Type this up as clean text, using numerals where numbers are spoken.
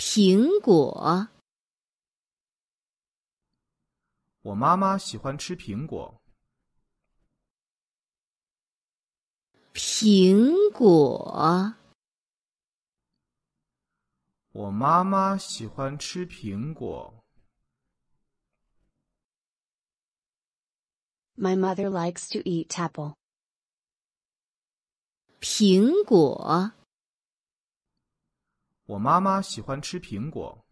苹果。我妈妈喜欢吃苹果。苹果。我妈妈喜欢吃苹果。My mother likes to eat apple. 苹果。我妈妈喜欢吃苹果。